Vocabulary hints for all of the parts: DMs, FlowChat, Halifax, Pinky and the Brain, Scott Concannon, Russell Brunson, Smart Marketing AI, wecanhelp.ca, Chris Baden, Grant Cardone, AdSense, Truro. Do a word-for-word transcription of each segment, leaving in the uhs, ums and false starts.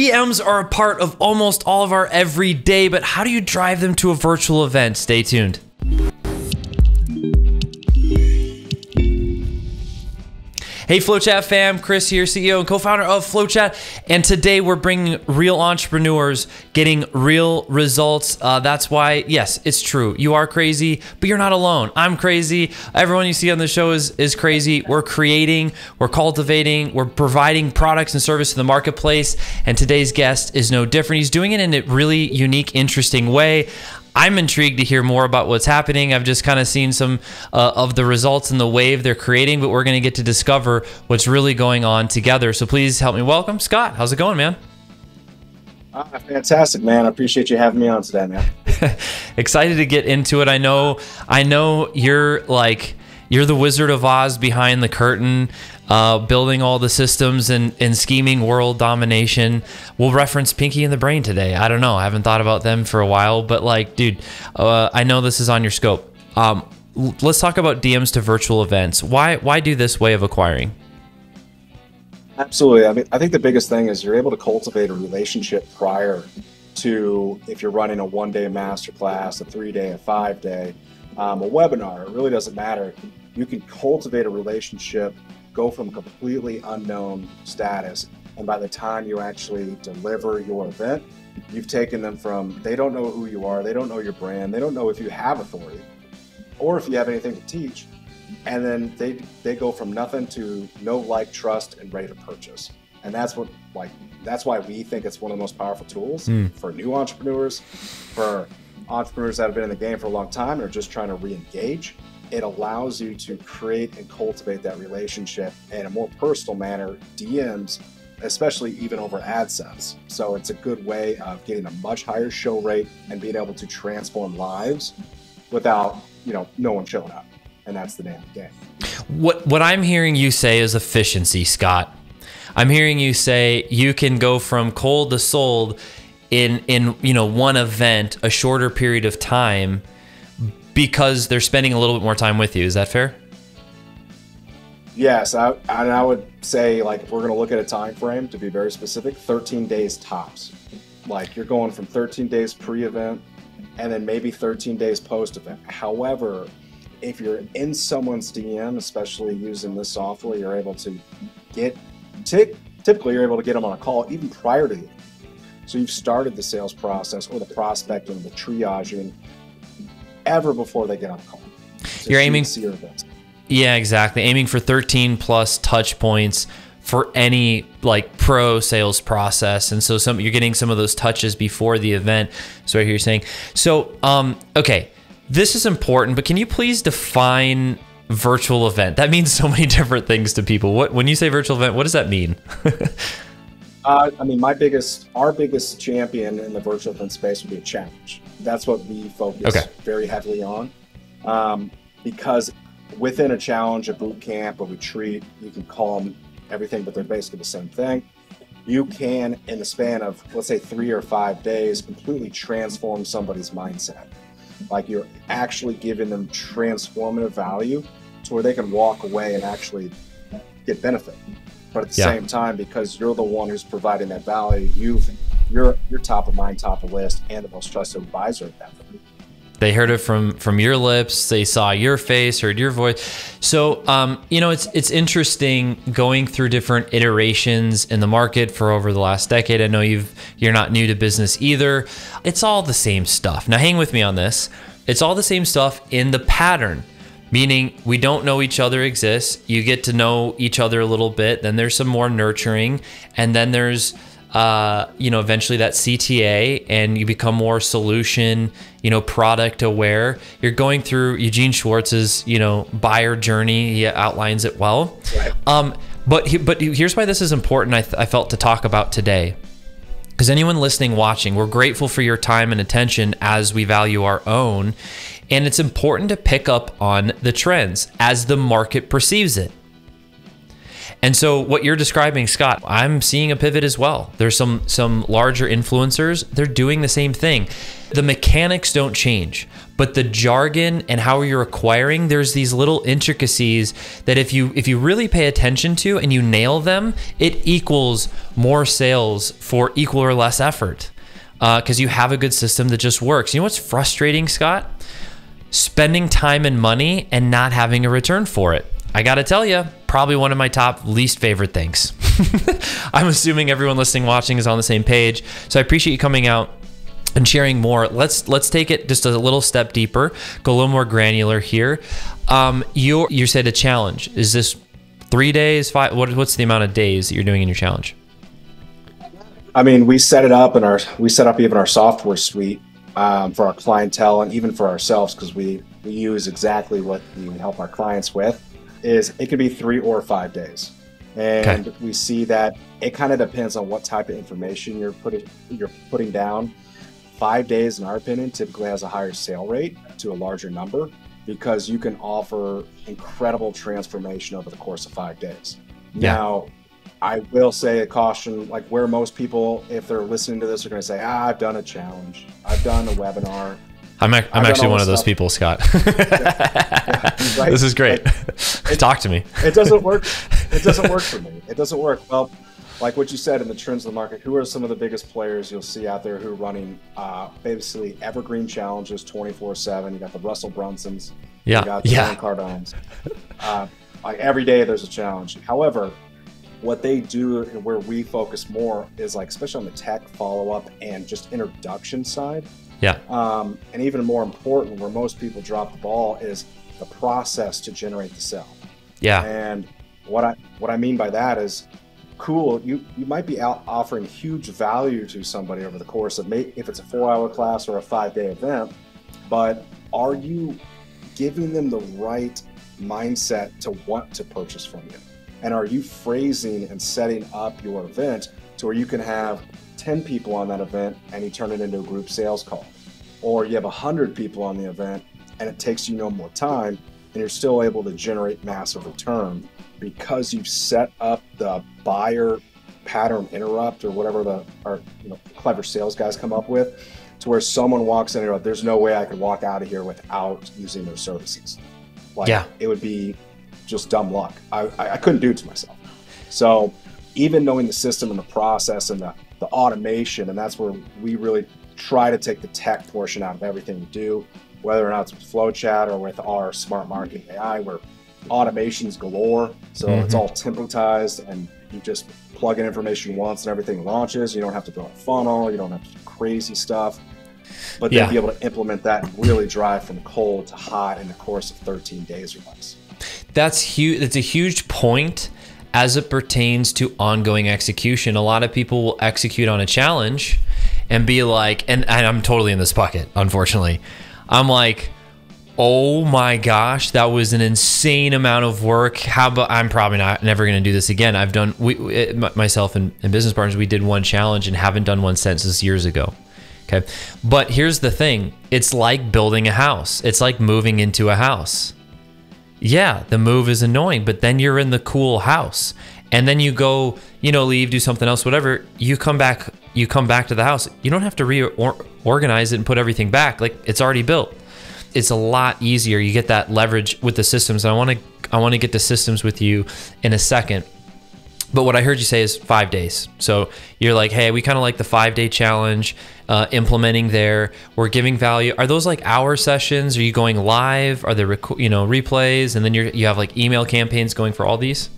D Ms are a part of almost all of our everyday, but how do you drive them to a virtual event? Stay tuned. Hey FlowChat fam, Chris here, C E O and co-founder of FlowChat, and today we're bringing real entrepreneurs getting real results. Uh, that's why, yes, it's true. You are crazy, but you're not alone. I'm crazy. Everyone you see on the show is, is crazy. We're creating, we're cultivating, we're providing products and service to the marketplace, and today's guest is no different. He's doing it in a really unique, interesting way. I'm intrigued to hear more about what's happening. I've just kind of seen some uh, of the results and the wave they're creating, but we're going to get to discover what's really going on together. So please help me welcome Scott. How's it going, man? Ah, fantastic, man. I appreciate you having me on today, man. Excited to get into it. I know, I know you're like, you're the Wizard of Oz behind the curtain, uh, building all the systems and, and scheming world domination. We'll reference Pinky and the Brain today. I don't know. I haven't thought about them for a while, but like, dude, uh, I know this is on your scope. Um, let's talk about D Ms to virtual events. Why, why do this way of acquiring? Absolutely. I mean, I think the biggest thing is you're able to cultivate a relationship prior to, if you're running a one-day masterclass, a three-day, a five-day, um, a webinar. It really doesn't matter. You can cultivate a relationship, go from completely unknown status, and by the time you actually deliver your event, you've taken them from they don't know who you are, they don't know your brand, they don't know if you have authority or if you have anything to teach, and then they they go from nothing to no like, trust, and ready to purchase. And that's what like that's why we think it's one of the most powerful tools mm. for new entrepreneurs, for entrepreneurs that have been in the game for a long time and are just trying to re-engage. It allows you to create and cultivate that relationship in a more personal manner, D Ms, especially even over AdSense. So it's a good way of getting a much higher show rate and being able to transform lives without, you know, no one showing up. And that's the name of the game. What, what I'm hearing you say is efficiency, Scott. I'm hearing you say you can go from cold to sold in, in you know, one event, a shorter period of time, because they're spending a little bit more time with you. Is that fair? Yes, I, and I would say, like, if we're going to look at a time frame, to be very specific, thirteen days tops. Like, you're going from thirteen days pre-event and then maybe thirteen days post-event. However, if you're in someone's D M, especially using this software, you're able to get, typically you're able to get them on a call even prior to you. So you've started the sales process or the prospecting, the triaging, ever before they get on the call. So you're aiming, yeah, exactly. Aiming for thirteen plus touch points for any like pro sales process. And so some, you're getting some of those touches before the event. So right here you're saying, so, um, okay, this is important, but can you please define virtual event? That means so many different things to people. What, when you say virtual event, what does that mean? Uh, I mean, my biggest, our biggest champion in the virtual event space would be a challenge. That's what we focus okay. very heavily on, um, because within a challenge, a boot camp, a retreat, you can call them everything, but they're basically the same thing. You can, in the span of, let's say, three or five days, completely transform somebody's mindset. Like, you're actually giving them transformative value to where they can walk away and actually get benefit. But at the yeah. same time, because you're the one who's providing that value, you've, you're you're top of mind, top of list, and the most trusted advisor at that point. They heard it from from your lips. They saw your face, heard your voice. So um, you know, it's it's interesting going through different iterations in the market for over the last decade. I know you've you're not new to business either. It's all the same stuff. Now, hang with me on this. It's all the same stuff in the pattern. Meaning we don't know each other exists. You get to know each other a little bit. Then there's some more nurturing, and then there's, uh, you know, eventually that C T A, and you become more solution, you know, product aware. You're going through Eugene Schwartz's, you know, buyer journey. He outlines it well. Right. Um, but he, but here's why this is important. I, th I felt to talk about today. Because anyone listening, watching, we're grateful for your time and attention as we value our own. And it's important to pick up on the trends as the market perceives it. And so what you're describing, Scott, I'm seeing a pivot as well. There's some some larger influencers, they're doing the same thing. The mechanics don't change, but the jargon and how you're acquiring, there's these little intricacies that if you if you really pay attention to and you nail them, it equals more sales for equal or less effort. Because uh, you have a good system that just works. You know what's frustrating, Scott? Spending time and money and not having a return for it. I gotta tell you, probably one of my top least favorite things. I'm assuming everyone listening, watching is on the same page. So I appreciate you coming out and sharing more. Let's let's take it just a little step deeper, go a little more granular here. Um, you you said a challenge. Is this three days, five? What, what's the amount of days that you're doing in your challenge? I mean, we set it up in our, we set up even our software suite um, for our clientele and even for ourselves, because we, we use exactly what we help our clients with. Is it could be three or five days. And okay. we see that it kind of depends on what type of information you're putting, you're putting down. Five days, in our opinion, typically has a higher sale rate to a larger number, because you can offer incredible transformation over the course of five days. Yeah. Now, I will say a caution, like where most people, if they're listening to this, are going to say, ah, I've done a challenge, I've done a webinar. I'm, ac I'm actually one of those people, Scott. Yeah. Yeah. Right? This is great. Like, it, Talk to me. It doesn't work. It doesn't work for me. It doesn't work. Well, like what you said in the trends of the market, who are some of the biggest players you'll see out there who are running uh, basically evergreen challenges twenty-four seven? You got the Russell Brunsons. Yeah. You got the Grant Cardones. Uh, like every day there's a challenge. However, what they do and where we focus more is, like, especially on the tech follow-up and just introduction side. Yeah. Um, and even more important, where most people drop the ball, is the process to generate the sale. Yeah. And what I what I mean by that is, cool, you, you might be out offering huge value to somebody over the course of, maybe if it's a four-hour class or a five-day event, but are you giving them the right mindset to want to purchase from you? And are you phrasing and setting up your event to where you can have ten people on that event and you turn it into a group sales call? Or you have one hundred people on the event and it takes you no more time, and you're still able to generate massive return because you've set up the buyer pattern interrupt, or whatever the our, you know, clever sales guys come up with, to where someone walks in and goes, there's no way I could walk out of here without using their services. Like, yeah. It would be just dumb luck. I, I couldn't do it to myself. So even knowing the system and the process and the, the automation, and that's where we really try to take the tech portion out of everything we do, whether or not it's FlowChat or with our Smart Marketing A I, where automation's galore. So mm-hmm. It's all templatized, and you just plug in information once and everything launches. You don't have to build a funnel. You don't have to do crazy stuff. But yeah. Then be able to implement that and really drive from cold to hot in the course of thirteen days or less. That's huge. That's a huge point as it pertains to ongoing execution. A lot of people will execute on a challenge and be like, and, and I'm totally in this bucket, unfortunately. I'm like, oh my gosh, that was an insane amount of work. How about, I'm probably not never going to do this again. I've done, we, it, myself and, and business partners, we did one challenge and haven't done one since. This is years ago. Okay. But here's the thing. It's like building a house. It's like moving into a house. Yeah, the move is annoying, but then you're in the cool house, and then you go, you know, leave, do something else, whatever. You come back, you come back to the house. You don't have to reorganize it and put everything back. Like, it's already built. It's a lot easier. You get that leverage with the systems. And I want to, I want to get the systems with you in a second. But what I heard you say is five days. So you're like, hey, we kind of like the five day challenge, uh, implementing there. We're giving value. Are those like hour sessions? Are you going live? Are there, you know, replays? And then you're, you have like email campaigns going for all these?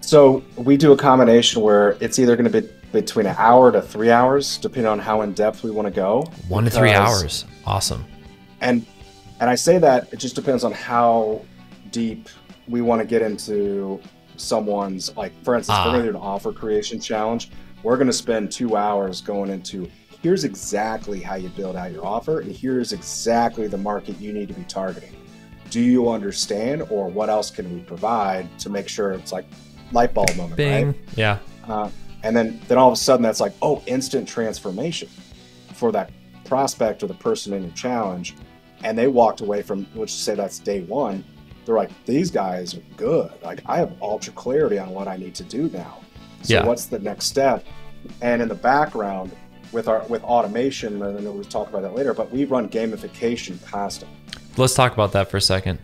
So we do a combination where it's either going to be between an hour to three hours, depending on how in depth we want to go. One to three hours. Awesome. And, and I say that it just depends on how deep we want to get into someone's, like, for instance, ah. we're doing an offer creation challenge. We're going to spend two hours going into, here's exactly how you build out your offer, and here's exactly the market you need to be targeting. Do you understand, or what else can we provide to make sure it's like light bulb moment, Bing. Right? Yeah. Uh, and then, then all of a sudden that's like, oh, instant transformation for that prospect or the person in your challenge. And they walked away from, let's just say that's day one. they're like, these guys are good. Like, I have ultra clarity on what I need to do now. So yeah. What's the next step? And in the background with our with automation, and I know we'll talk about that later, but we run gamification constantly. Let's talk about that for a second.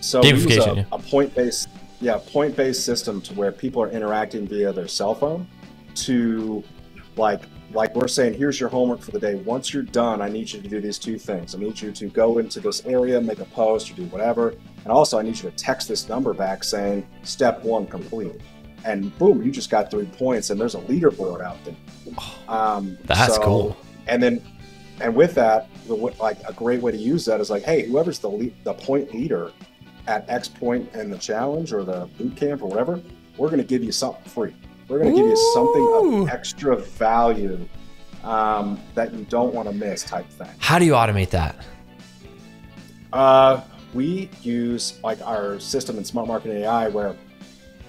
So gamification, we use a, yeah. a point-based, yeah, point-based system to where people are interacting via their cell phone to like, like we're saying, here's your homework for the day. Once you're done, I need you to do these two things. I need you to go into this area, make a post or do whatever. And also I need you to text this number back saying step one complete. And boom, you just got three points and there's a leaderboard out there. Um, That's so, cool. And then, and with that, the, like a great way to use that is like, hey, whoever's the lead, the point leader at X point in the challenge or the boot camp or whatever, we're going to give you something free. We're going to give you something of extra value um, that you don't want to miss type thing. How do you automate that? Uh, we use like our system in Smart Marketing A I where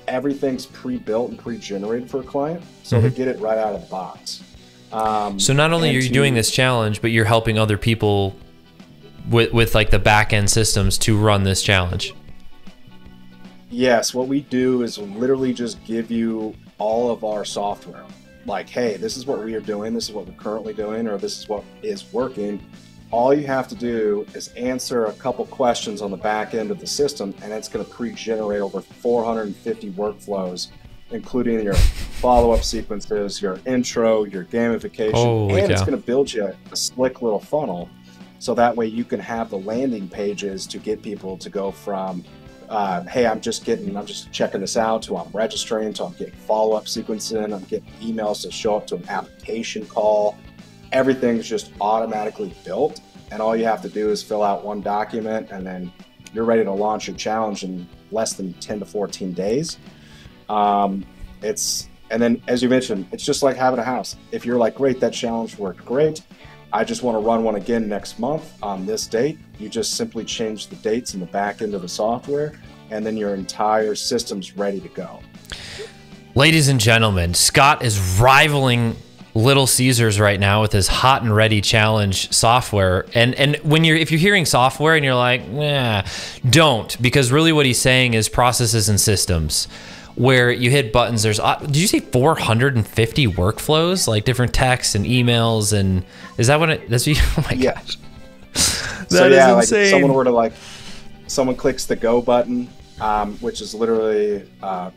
everything's pre-built and pre-generated for a client. So mm-hmm. they get it right out of the box. Um, so not only are you to, doing this challenge, but you're helping other people with, with like the back end systems to run this challenge. Yes, what we do is literally just give you all of our software. Like, hey, this is what we are doing, this is what we're currently doing, or this is what is working. All you have to do is answer a couple questions on the back end of the system, and it's going to pre-generate over four hundred fifty workflows, including your follow-up sequences, your intro, your gamification, Holy and cow. It's going to build you a slick little funnel. So that way you can have the landing pages to get people to go from Uh, hey, I'm just getting, I'm just checking this out, so I'm registering, so I'm getting follow-up sequencing, I'm getting emails to show up to an application call. Everything's just automatically built, and all you have to do is fill out one document, and then you're ready to launch your challenge in less than ten to fourteen days. Um, it's, and then as you mentioned, it's just like having a house. If you're like, great, that challenge worked great, I just want to run one again next month on this date. You just simply change the dates in the back end of the software, and then your entire system's ready to go. Ladies and gentlemen, Scott is rivaling Little Caesars right now with his hot and ready challenge software. And and when you're if you're hearing software and you're like, nah, don't, because really what he's saying is processes and systems. Where you hit buttons, there's, did you say four hundred fifty workflows? Like different texts and emails and, is that what it, that's what you, oh my yeah. gosh. That so is yeah, insane. Like if someone were to like, someone clicks the go button, um, which is literally uh,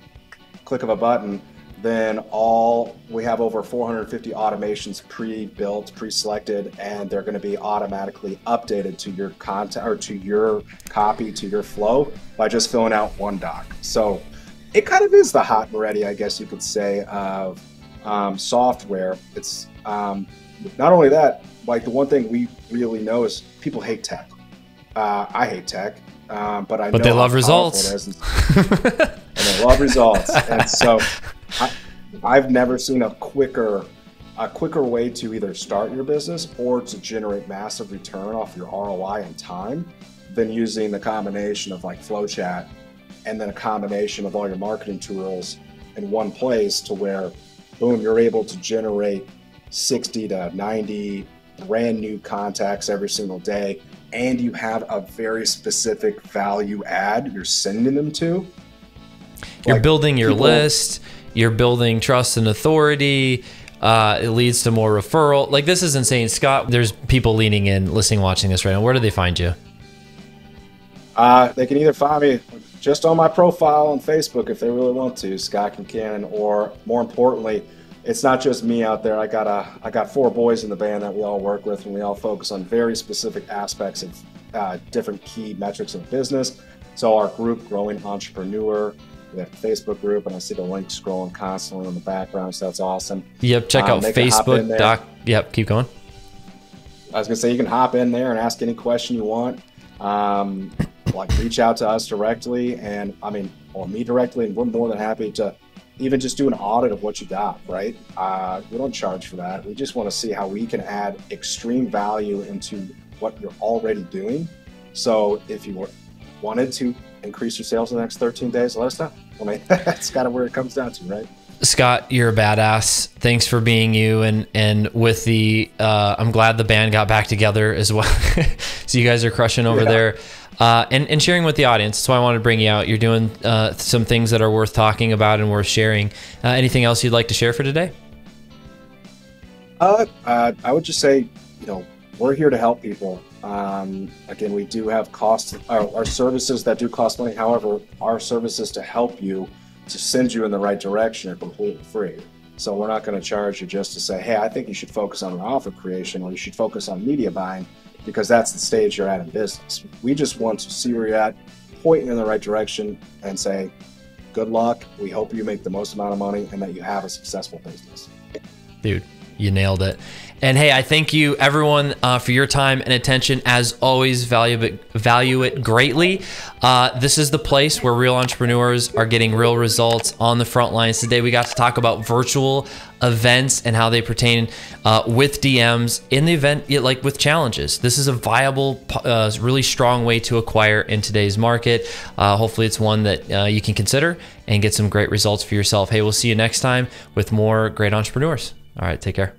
click of a button, then all, we have over four hundred fifty automations pre-built, pre-selected, and they're gonna be automatically updated to your content, or to your copy, to your flow by just filling out one doc. So, it kind of is the hot and ready, I guess you could say, of um, software. It's um, not only that, like the one thing we really know is people hate tech. Uh, I hate tech, um, but I but know they love results. And, and they love results. And so I, I've never seen a quicker, a quicker way to either start your business or to generate massive return off your R O I and time than using the combination of like FlowChat and then a combination of all your marketing tools in one place to where, boom, you're able to generate sixty to ninety brand new contacts every single day. And you have a very specific value add you're sending them to. You're like building your people. list, you're building trust and authority. Uh, it leads to more referral. Like this is insane. Scott, there's people leaning in, listening, watching this right now. Where do they find you? Uh, they can either find me just on my profile on Facebook if they really want to, Scott Concannon, or more importantly, it's not just me out there. I got a, I got four boys in the band that we all work with, and we all focus on very specific aspects of uh, different key metrics of business. So our group, Growing Entrepreneur, we have a Facebook group, and I see the link scrolling constantly in the background, so that's awesome. Yep, check um, out Facebook. Doc. Yep, keep going. I was gonna say you can hop in there and ask any question you want. Um, like reach out to us directly and I mean, or me directly, and we're more than happy to even just do an audit of what you got, right? Uh, we don't charge for that. We just want to see how we can add extreme value into what you're already doing. So if you were, wanted to increase your sales in the next thirteen days, let us know. I mean, that's kind of where it comes down to, right? Scott, you're a badass. Thanks for being you. And and with the, uh, I'm glad the band got back together as well. So you guys are crushing over yeah. there. Uh, and, and sharing with the audience. That's why I wanted to bring you out. You're doing uh, some things that are worth talking about and worth sharing. Uh, anything else you'd like to share for today? Uh, uh, I would just say, you know, we're here to help people. Um, again, we do have costs, uh, our services that do cost money. However, our services to help you, to send you in the right direction, are completely free. So we're not going to charge you just to say, hey, I think you should focus on an offer creation, or you should focus on media buying, because that's the stage you're at in business. We just want to see where you're at, point you in the right direction, and say, good luck. We hope you make the most amount of money and that you have a successful business. Dude, you nailed it. And hey, I thank you everyone uh, for your time and attention. As always, value it, value it greatly. Uh, this is the place where real entrepreneurs are getting real results on the front lines. Today, we got to talk about virtual events and how they pertain uh, with D Ms in the event, like with challenges. This is a viable, uh, really strong way to acquire in today's market. Uh, hopefully it's one that uh, you can consider and get some great results for yourself. Hey, we'll see you next time with more great entrepreneurs. All right, take care.